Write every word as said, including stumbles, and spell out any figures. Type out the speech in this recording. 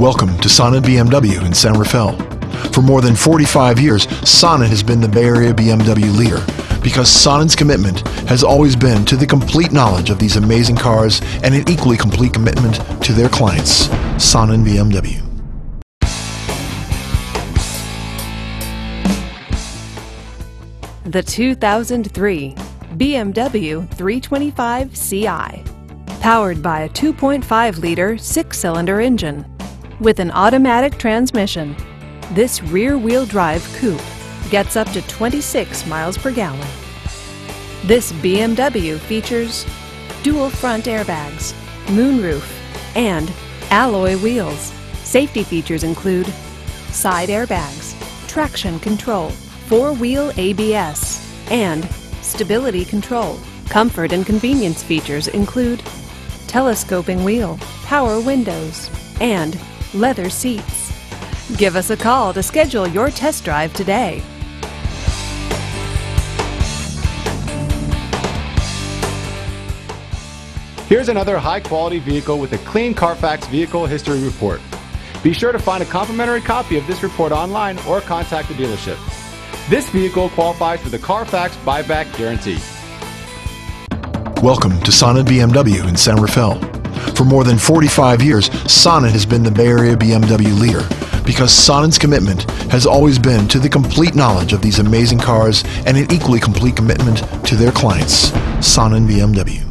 Welcome to Sonnen B M W in San Rafael. For more than forty-five years, Sonnen has been the Bay Area B M W leader because Sonnen's commitment has always been to the complete knowledge of these amazing cars and an equally complete commitment to their clients. Sonnen B M W. The two thousand three B M W three twenty-five C I. Powered by a two point five liter six-cylinder engine with an automatic transmission, this rear-wheel drive coupe gets up to twenty-six miles per gallon. This B M W features dual front airbags, moonroof, and alloy wheels. Safety features include side airbags, traction control, four-wheel A B S, and stability control. Comfort and convenience features include telescoping wheel, power windows, and leather seats. Give us a call to schedule your test drive today. Here's another high-quality vehicle with a clean Carfax Vehicle History Report. Be sure to find a complimentary copy of this report online or contact the dealership. This vehicle qualifies for the Carfax Buyback Guarantee. Welcome to Sonnen B M W in San Rafael. For more than forty-five years, Sonnen has been the Bay Area B M W leader because Sonnen's commitment has always been to the complete knowledge of these amazing cars and an equally complete commitment to their clients. Sonnen B M W.